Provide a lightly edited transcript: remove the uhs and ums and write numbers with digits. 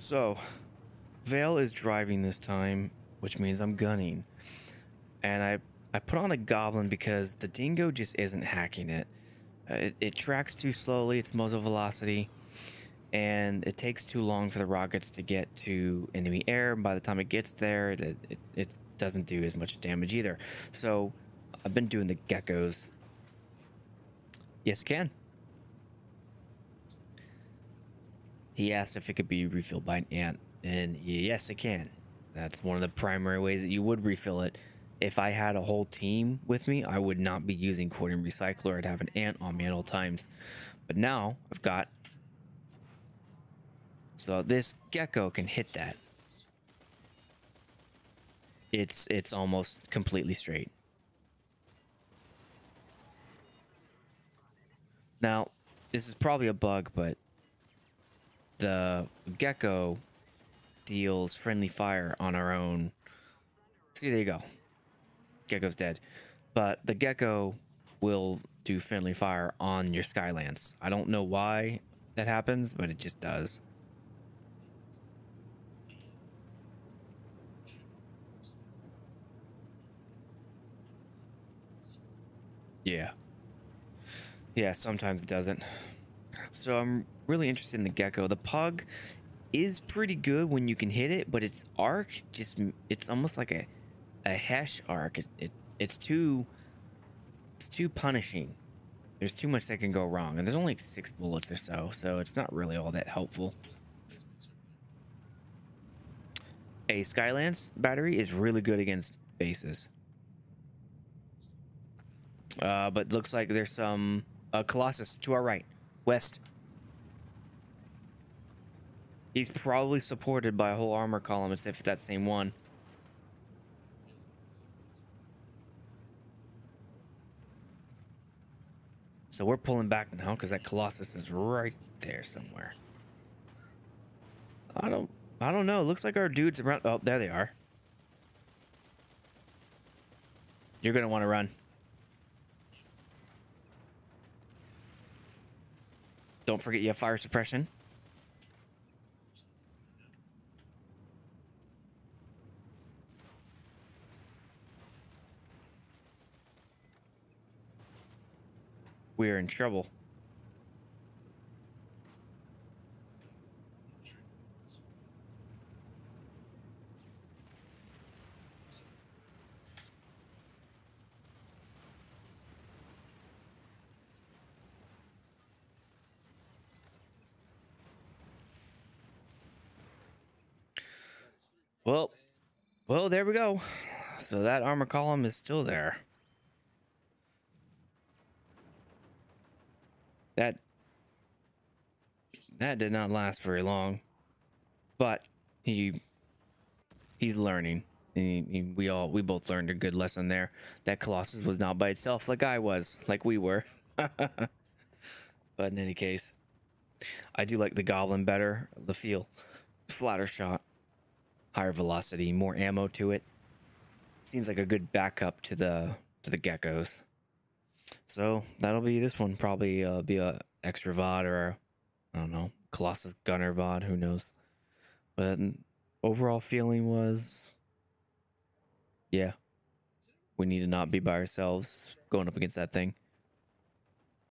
So, Vale is driving this time, which means I'm gunning. And I put on a goblin because the dingo just isn't hacking it. It tracks too slowly, its muzzle velocity, and it takes too long for the rockets to get to enemy air. By the time it gets there, it doesn't do as much damage either. So I've been doing the geckos. Yes, can. He asked if it could be refilled by an ant, and yes, it can. That's one of the primary ways that you would refill it. If I had a whole team with me, I would not be using Cordium Recycler. I'd have an ant on me at all times. But now I've got... So this gecko can hit that. It's almost completely straight. Now, this is probably a bug, but the gecko deals friendly fire on our own. See, there you go. Gecko's dead. But the gecko will do friendly fire on your Skylance. I don't know why that happens, but it just does. Yeah. Yeah, sometimes it doesn't. So I'm really interested in the gecko. The pug is pretty good when you can hit it, but its arc just, it's almost like a hash arc. It's too punishing. There's too much that can go wrong, and there's only 6 bullets or so, so it's not really all that helpful. A Skylance battery is really good against bases. But looks like there's some Colossus to our right, west. He's probably supported by a whole armor column, except for that same one. So we're pulling back now because that Colossus is right there somewhere. I don't know. It looks like our dudes around. Oh, there they are. You're gonna want to run. Don't forget you have fire suppression. We're in trouble. Well, there we go. So that armor column is still there. That did not last very long, but he's learning. We both learned a good lesson there. That Colossus was not by itself, like I was, like we were. But in any case, I do like the goblin better. The feel, flatter shot, higher velocity, more ammo to it. Seems like a good backup to the geckos. So that'll be this one. Probably be a extra VOD or a, I don't know, Colossus Gunner VOD. Who knows? But overall feeling was, yeah, we need to not be by ourselves going up against that thing.